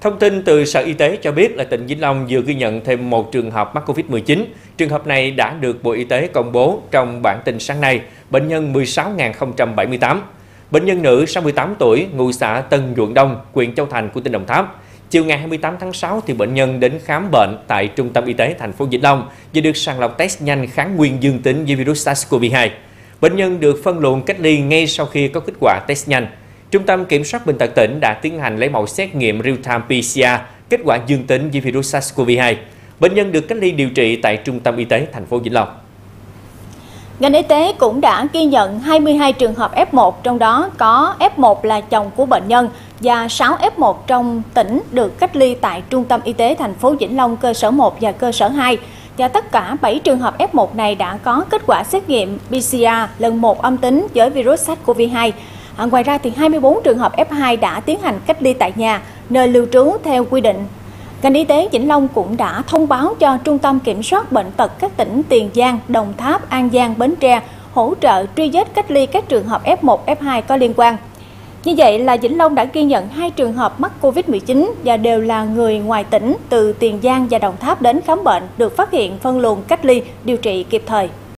Thông tin từ Sở Y tế cho biết là tỉnh Vĩnh Long vừa ghi nhận thêm một trường hợp mắc Covid-19. Trường hợp này đã được Bộ Y tế công bố trong bản tin sáng nay, bệnh nhân 16.078. Bệnh nhân nữ 68 tuổi, ngụ xã Tân Nhuận Đông, huyện Châu Thành của tỉnh Đồng Tháp. Chiều ngày 28 tháng 6 thì bệnh nhân đến khám bệnh tại Trung tâm Y tế thành phố Vĩnh Long và được sàng lọc test nhanh kháng nguyên dương tính với virus SARS-CoV-2. Bệnh nhân được phân luồng cách ly ngay sau khi có kết quả test nhanh. Trung tâm Kiểm soát Bệnh tật tỉnh đã tiến hành lấy mẫu xét nghiệm real-time PCR, kết quả dương tính với virus SARS-CoV-2. Bệnh nhân được cách ly điều trị tại Trung tâm Y tế thành phố Vĩnh Long. Ngành y tế cũng đã ghi nhận 22 trường hợp F1, trong đó có F1 là chồng của bệnh nhân và 6 F1 trong tỉnh được cách ly tại Trung tâm Y tế thành phố Vĩnh Long cơ sở 1 và cơ sở 2. Và tất cả 7 trường hợp F1 này đã có kết quả xét nghiệm PCR lần 1 âm tính với virus SARS-CoV-2. Ngoài ra thì 24 trường hợp F2 đã tiến hành cách ly tại nhà, nơi lưu trú theo quy định. Ngành y tế Vĩnh Long cũng đã thông báo cho Trung tâm Kiểm soát Bệnh tật các tỉnh Tiền Giang, Đồng Tháp, An Giang, Bến Tre hỗ trợ truy vết cách ly các trường hợp F1, F2 có liên quan. Như vậy là Vĩnh Long đã ghi nhận 2 trường hợp mắc Covid-19 và đều là người ngoài tỉnh từ Tiền Giang và Đồng Tháp đến khám bệnh, được phát hiện, phân luồng, cách ly, điều trị kịp thời.